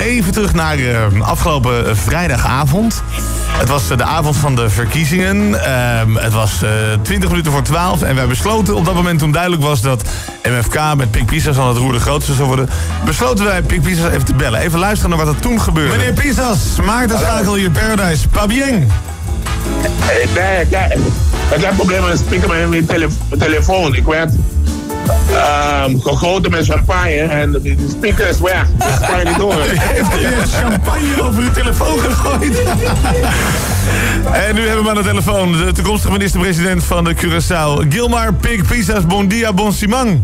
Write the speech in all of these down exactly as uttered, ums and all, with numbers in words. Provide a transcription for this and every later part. even terug naar uh, afgelopen vrijdagavond. Het was de avond van de verkiezingen. Uh, het was uh, twintig minuten voor twaalf. En wij besloten op dat moment, toen duidelijk was dat M F K met Pik Pisas aan het roer de grootste zou worden, besloten wij Pik Pisas even te bellen. Even luisteren naar wat er toen gebeurde. Meneer Pisas, maak de schakel hier Paradise. Pa bien. Nee, ik heb problemen met spreken met mijn telefoon. Ik werd Um, gegoten met champagne en de speaker is weg. Dat kan je niet door. Heeft u champagne over uw telefoon gegooid? En nu hebben we aan de telefoon de toekomstige minister-president van de Curaçao, Gilmar Pik Pisas. Bon dia, bon simang.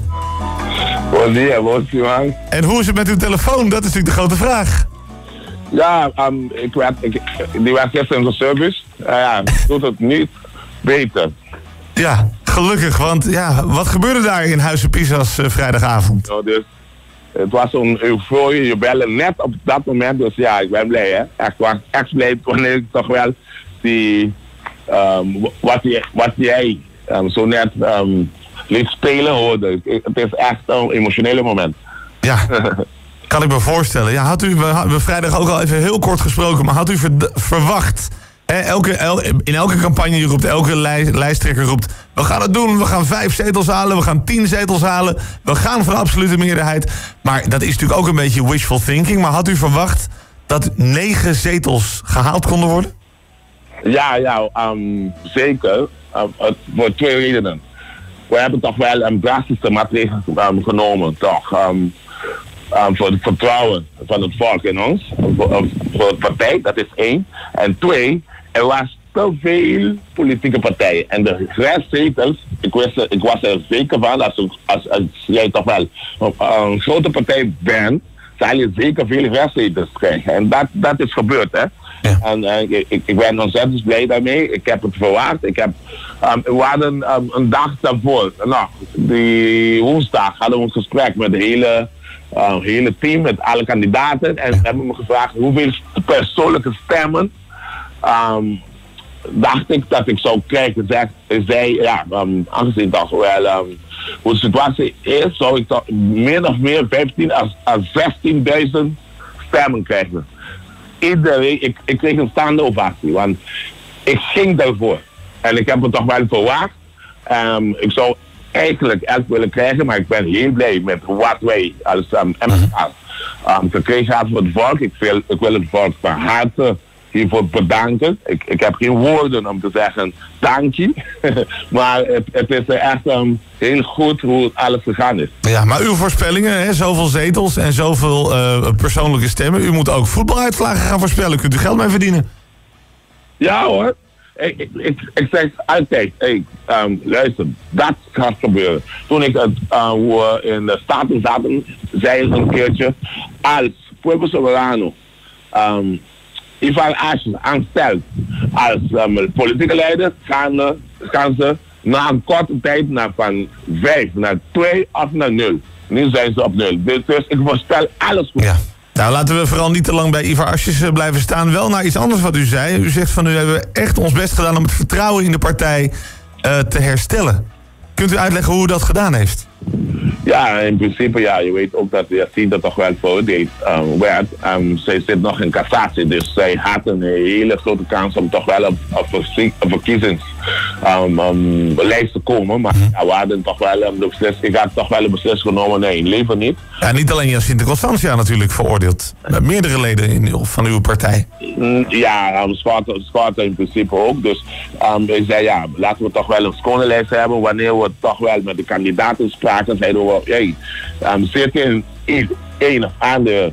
Bon dia, bon simang. En hoe is het met uw telefoon? Dat is natuurlijk de grote vraag. Ja, um, ik werd, ik, die werd gisteren geserviced. Uh, ja, doet het niet beter. Ja, gelukkig, want ja, wat gebeurde daar in Huizen Pisas uh, vrijdagavond? Ja, dus, het was een euforie, je belde net op dat moment, dus ja, ik ben blij, hè. Echt, was echt blij, wanneer ik toch wel die, um, wat, je, wat jij um, zo net um, liet spelen hoorde. Het is echt een emotionele moment. Ja, kan ik me voorstellen. Ja, had u, we hebben vrijdag ook al even heel kort gesproken, maar had u ver, verwacht... Elke, el, in elke campagne je roept, elke lijst, lijsttrekker roept... we gaan het doen, we gaan vijf zetels halen, we gaan tien zetels halen... we gaan voor de absolute meerderheid. Maar dat is natuurlijk ook een beetje wishful thinking. Maar had u verwacht dat negen zetels gehaald konden worden? Ja, ja, um, zeker. Um, voor twee redenen. We hebben toch wel een drastische maatregel um, genomen, toch... Um, Um, voor het vertrouwen van het volk in ons, voor, voor de partij, dat is één. En twee, er was te veel politieke partijen. En de zes zetels, ik, wist, ik was er zeker van, als, als, als jij toch wel een grote partij bent, zal je zeker veel zes zetels krijgen. En dat, dat is gebeurd, hè. Ja. En uh, ik, ik ben ontzettend blij daarmee. Ik heb het verwacht. Ik heb, um, we hadden um, een dag daarvoor, nou, die woensdag hadden we een gesprek met de hele... Uh, hele team met alle kandidaten en ja. hebben me gevraagd hoeveel persoonlijke stemmen um, dacht ik dat ik zou krijgen. Zeg, zei, ja, um, aangezien toch wel um, hoe de situatie is, zou ik toch meer of meer vijftienduizend als zestienduizend stemmen krijgen. Iedereen, ik, ik kreeg een staande ovatie, want ik ging daarvoor en ik heb het toch wel verwacht. Um, ik zou eigenlijk echt willen krijgen, maar ik ben heel blij met wat wij als um, M F K um, gekregen hebben voor het volk. Ik wil, ik wil het volk van harte hiervoor bedanken. Ik, ik heb geen woorden om te zeggen dank je, maar het, het is echt um, heel goed hoe alles gegaan is. Ja, maar uw voorspellingen, hè, zoveel zetels en zoveel uh, persoonlijke stemmen, u moet ook voetbaluitslagen gaan voorspellen. Kunt u geld mee verdienen? Ja hoor. Ik, ik, ik, ik zeg altijd, hey, um, luister, dat gaat gebeuren. Toen ik het, uh, we in de Staten zaten, zei ik een keertje, als Pueblo Soberano um, Ivar Asjes aanstelt als um, politieke leider, gaan, uh, gaan ze na een korte tijd naar van vijf naar twee of naar nul. Nu zijn ze op nul. Dus, dus ik voorspel alles goed. Ja. Nou, laten we vooral niet te lang bij Ivar Asjes blijven staan. Wel naar iets anders wat u zei. U zegt van, nu hebben we echt ons best gedaan om het vertrouwen in de partij uh, te herstellen. Kunt u uitleggen hoe u dat gedaan heeft? Ja, in principe ja. Je weet ook dat Jacinta toch wel veroordeeld um, werd. Um, zij zit nog in cassatie, dus zij had een hele grote kans om toch wel op, op verkiezingslijst um, um, te komen. Maar mm. ja, we hadden toch wel um, de beslis, ik had toch wel een beslis genomen, nee, liever niet. Ja, niet alleen Jacinta Constantia natuurlijk veroordeeld. Met meerdere leden in, van uw partij. Mm, ja, um, Sparta in principe ook. Dus um, ik zei ja, laten we toch wel een schone lijst hebben wanneer we toch wel met de kandidaten spraken. Zeiden we, um, zeker een of ander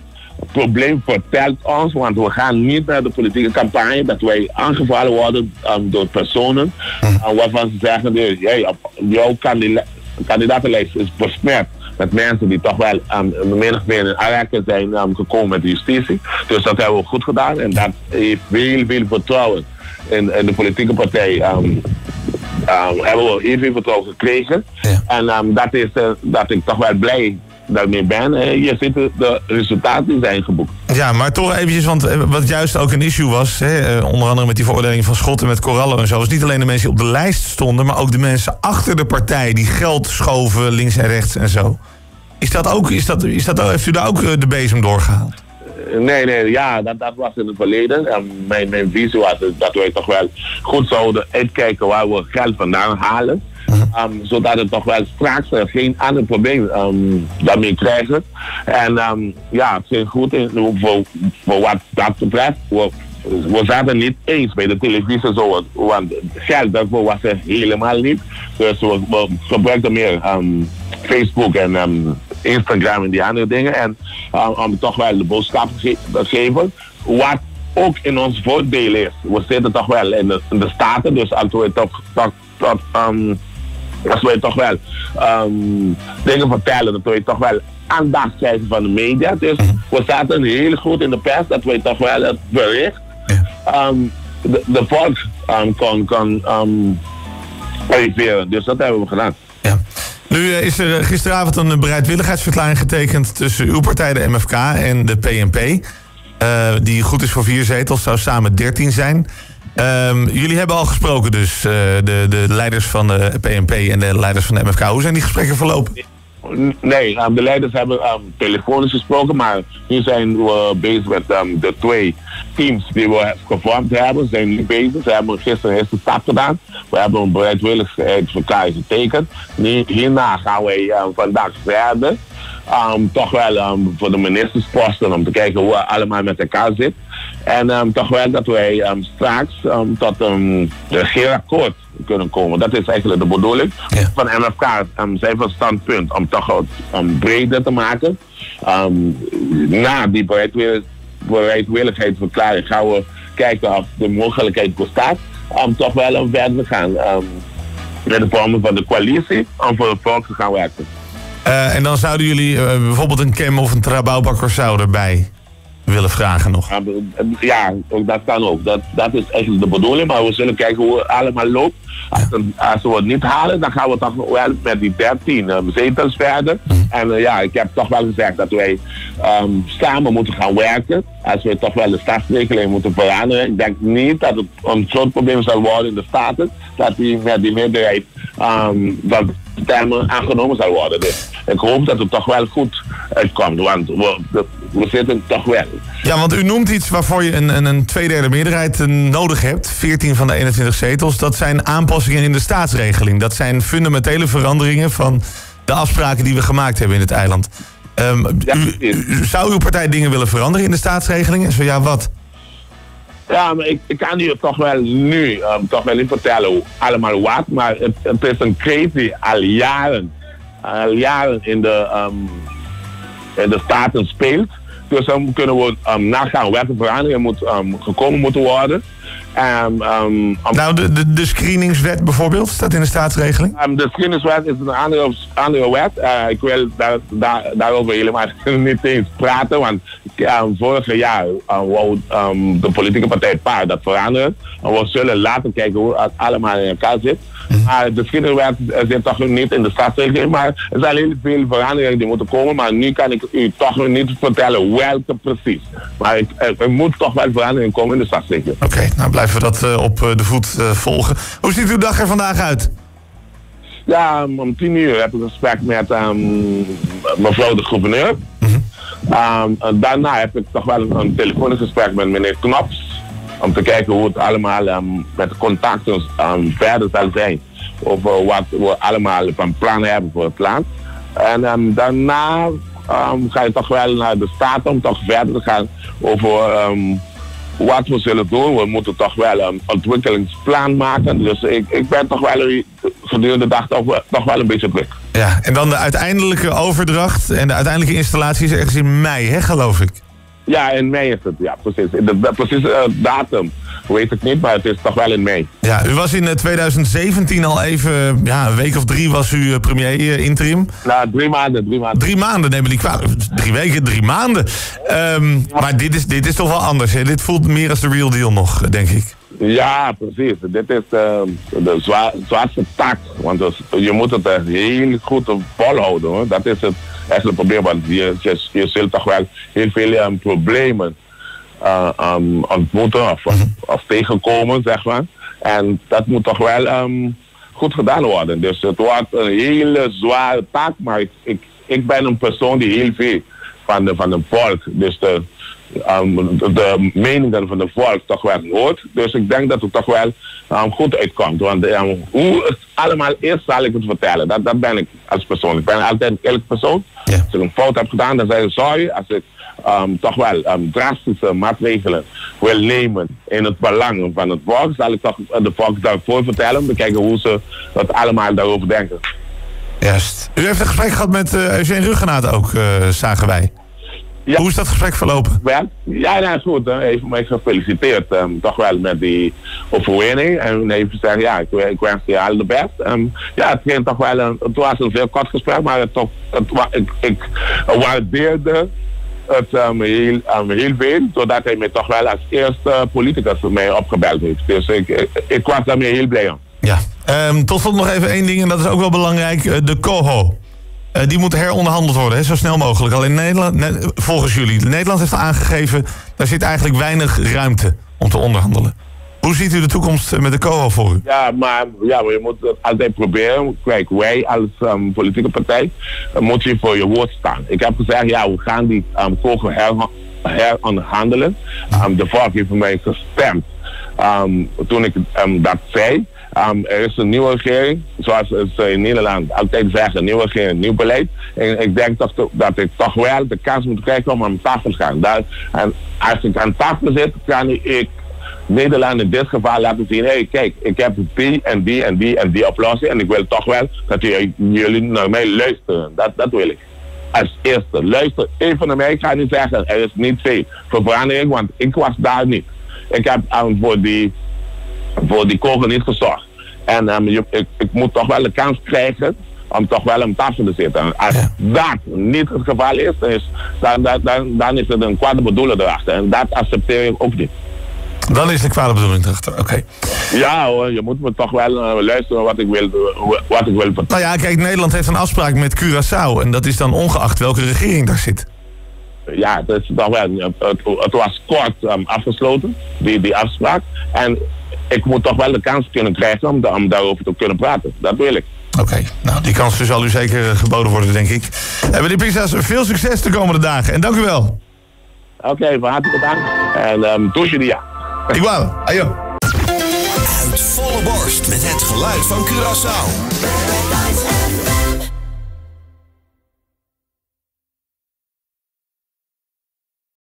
probleem vertelt ons, want we gaan niet naar de politieke campagne dat wij aangevallen worden um, door personen uh, waarvan ze zeggen, hey, hey, op, jouw kandida kandidatenlijst is besmet met mensen die toch wel um, min of meer in aanraking zijn um, gekomen met de justitie. Dus dat hebben we goed gedaan en dat heeft heel veel vertrouwen in, in de politieke partij. Um, Um, hebben we heel veel vertrouwen gekregen. Ja. En um, dat is uh, dat ik toch wel blij daarmee ben. Uh, je ziet de resultaten zijn geboekt. Ja, maar toch eventjes, want wat juist ook een issue was, hè, uh, onder andere met die veroordeling van Schotten met Corallo en zo, was niet alleen de mensen die op de lijst stonden, maar ook de mensen achter de partij die geld schoven links en rechts en zo. Is dat ook, is dat, is dat, heeft u daar ook uh, de bezem doorgehaald? Nee, nee, ja, dat, dat was in het verleden. En mijn, mijn visie was dat wij toch wel goed zouden uitkijken waar we geld vandaan halen. Um, zodat het toch wel straks geen ander probleem um, daarmee krijgen. En um, ja, het ging goed in, voor, voor wat dat betreft. We, we zaten niet eens bij de televisie, zo, want geld daarvoor was er helemaal niet. Dus we, we gebruikten meer um, Facebook en um, Instagram en die andere dingen. En um, om toch wel de boodschap te ge- geven. Wat ook in ons voordeel is. We zitten toch wel in de, in de Staten, dus als we toch... toch, toch um, dat we toch wel um, dingen vertellen, dat we toch wel aandacht krijgen van de media. Dus we zaten heel goed in de pers, dat we toch wel het bericht, um, de, de volk um, kon, kon um, arriveren. Dus dat hebben we gedaan. Ja. Nu uh, is er gisteravond een bereidwilligheidsverklaring getekend tussen uw partij, de M F K, en de P N P. Uh, die goed is voor vier zetels, zou samen dertien zijn. Um, jullie hebben al gesproken dus, uh, de, de leiders van de P N P en de leiders van de M F K. Hoe zijn die gesprekken verlopen? Nee, um, de leiders hebben um, telefonisch gesproken, maar nu zijn we bezig met um, de twee teams die we gevormd hebben. Zijn nu bezig. Ze hebben gisteren eerst de stap gedaan. We hebben een bereidwilligheidsverklaring getekend. Hierna gaan wij um, vandaag verder. Um, toch wel um, voor de ministersposten, om te kijken hoe we allemaal met elkaar zitten. En um, toch wel dat wij um, straks um, tot een regeerakkoord kunnen komen. Dat is eigenlijk de bedoeling ja. van M F K. Um, zijn van standpunt om toch wat um, breder te maken. Um, na die bereidwillig, bereidwilligheidsverklaring gaan we kijken of de mogelijkheid bestaat om toch wel een verder te gaan um, met de vormen van de coalitie om voor het volk te gaan werken. Uh, en dan zouden jullie uh, bijvoorbeeld een K E M of een Trouw Bakkersau erbij willen vragen nog? Ja, dat kan ook. Dat, dat is echt de bedoeling, maar we zullen kijken hoe het allemaal loopt. Als, als we het niet halen, dan gaan we toch wel met die dertien um, zetels verder. En uh, ja, ik heb toch wel gezegd dat wij um, samen moeten gaan werken. Als we toch wel de staatsregeling moeten veranderen. Ik denk niet dat het een groot probleem zal worden in de Staten. Dat die met die meerderheid um, van stemmen aangenomen zal worden. Dus ik hoop dat het toch wel goed uitkomt. Want we, we zitten toch wel. Ja, want u noemt iets waarvoor je een, een, een tweederde meerderheid nodig hebt. veertien van de eenentwintig zetels. Dat zijn aanpassingen in de staatsregeling. Dat zijn fundamentele veranderingen van de afspraken die we gemaakt hebben in het eiland. Um, u, u, zou uw partij dingen willen veranderen in de staatsregeling? En zo ja, wat? Ja, maar ik, ik kan u toch wel nu um, toch wel niet vertellen hoe, allemaal wat. Maar het, het is een kreet die al jaren, al jaren in de, um, in de Staten speelt. Dus dan kunnen we um, nagaan welke veranderingen moet, um, gekomen moeten worden. Um, um, nou, de, de, de screeningswet bijvoorbeeld, staat in de staatsregeling? Um, de screeningswet is een andere, andere wet. Uh, ik wil daar, daar, daarover helemaal niet eens praten, want um, vorig jaar uh, wou um, de politieke partij P A R dat veranderen. En we zullen later kijken hoe het allemaal in elkaar zit. Maar uh, de screeningswet zit toch nog niet in de staatsregeling, maar er zijn heel veel veranderingen die moeten komen, maar nu kan ik u toch nog niet vertellen welke precies. Maar ik, er moet toch wel verandering komen in de staatsregeling. Oké, okay, nou blijven we dat uh, op de voet uh, volgen. Hoe ziet uw dag er vandaag uit? Ja, um, om tien uur heb ik een gesprek met um, mevrouw de gouverneur. Mm-hmm. um, daarna heb ik toch wel een telefonisch gesprek met meneer Knops. Om te kijken hoe het allemaal um, met contacten um, verder zal zijn. Over wat we allemaal van plan hebben voor het land. En um, daarna um, ga je toch wel naar de staat om toch verder te gaan over um, wat we zullen doen. We moeten toch wel een ontwikkelingsplan maken. Dus ik, ik ben toch wel gedurende de dag toch, toch wel een beetje druk. Ja, en dan de uiteindelijke overdracht en de uiteindelijke installatie is ergens in mei, hè, geloof ik? Ja, in mei is het. Ja, precies. De, de precieze datum weet ik niet, maar het is toch wel in mei. Ja, u was in twintig zeventien al even, ja, een week of drie was u premier interim. Nou, drie maanden, drie maanden. Drie maanden, neem me niet kwalijk. Drie weken, drie maanden. Um, maar dit is, dit is toch wel anders, hè? Dit voelt meer als de real deal nog, denk ik. Ja, precies. Dit is uh, de zwa- zwaarste tak. Want dus, je moet het uh, heel goed volhouden, hoor. Dat is het. Dat is het probleem, want je, je, je zult toch wel heel veel um, problemen uh, um, ontmoeten of, of tegenkomen, zeg maar. En dat moet toch wel um, goed gedaan worden. Dus het wordt een hele zware taak, maar ik, ik, ik ben een persoon die heel veel van de, van de volk, dus de, um, de mening dan van de volk toch wel hoort. Dus ik denk dat het toch wel um, goed uitkomt. Want um, hoe het allemaal eerst zal ik het vertellen. Dat, dat ben ik als persoon. Ik ben altijd een eerlijk persoon. Ja. Als ik een fout heb gedaan, dan zijn ze sorry. Als ik um, toch wel um, drastische maatregelen wil nemen in het belang van het volk, zal ik toch de volk daarvoor vertellen. Bekijken hoe ze dat allemaal daarover denken. Juist. U heeft een gesprek gehad met uh, Eugene Ruggenaad ook, uh, zagen wij. Ja. Hoe is dat gesprek verlopen? Wel, ja, dat is goed. Hè. Hij heeft mij gefeliciteerd. Um, toch wel met die overwinning. En hij heeft gezegd, ja, ik, ik wens je al de best. Um, ja, het ging toch wel een, het was een veel kort gesprek, maar het toch, het, ik, ik waardeerde het um, heel, um, heel veel. Doordat hij mij toch wel als eerste politicus mij opgebeld heeft. Dus ik, ik, ik was daarmee heel blij om. Ja. Um, tot slot nog even één ding, en dat is ook wel belangrijk. De COHO. Uh, die moet heronderhandeld worden, hè, zo snel mogelijk. Alleen Nederland, ne- volgens jullie, Nederland heeft aangegeven, daar zit eigenlijk weinig ruimte om te onderhandelen. Hoe ziet u de toekomst met de COHO voor u? Ja, maar, ja, maar je moet het altijd proberen. Kijk, wij als um, politieke partij uh, moet je voor je woord staan. Ik heb gezegd, ja, we gaan die um, COHO her- heronderhandelen. Um, de volk heeft voor mij gestemd. Um, toen ik um, dat zei. Um, er is een nieuwe regering, zoals ze in Nederland altijd zeggen, een nieuwe regering, een nieuw beleid. En ik denk toch dat ik toch wel de kans moet krijgen om aan tafel te gaan. Dat, en als ik aan tafel zit, kan ik Nederland in dit geval laten zien, hé hey, kijk, ik heb die en die en die en die oplossing en ik wil toch wel dat jullie naar mij luisteren. Dat, dat wil ik. Als eerste, luister even naar mij, ik ga niet zeggen, er is niet veel voor verandering, want ik was daar niet. Ik heb um, voor die... voor die kogel niet gezorgd. En um, je, ik, ik moet toch wel de kans krijgen om toch wel een tafel te zitten. En als ja. dat niet het geval is, is dan, dan, dan is het een kwade bedoeling erachter. En dat accepteer ik ook niet. Dan is de kwade bedoeling erachter, oké. Okay. Ja hoor, je moet me toch wel uh, luisteren wat ik wil wat ik wil. Nou ja, kijk, Nederland heeft een afspraak met Curaçao. En dat is dan ongeacht welke regering daar zit. Ja, dat is toch wel, het, het was kort um, afgesloten, die, die afspraak. En ik moet toch wel de kans kunnen krijgen om, da- om daarover te kunnen praten. Dat wil ik. Oké, okay. Nou die kans zal u zeker geboden worden, denk ik. En meneer Pisas, veel succes de komende dagen. En dank u wel. Oké, okay, van harte bedankt. En um, doe je die ja. Igual, ayo. Uit volle borst met het geluid van Curaçao.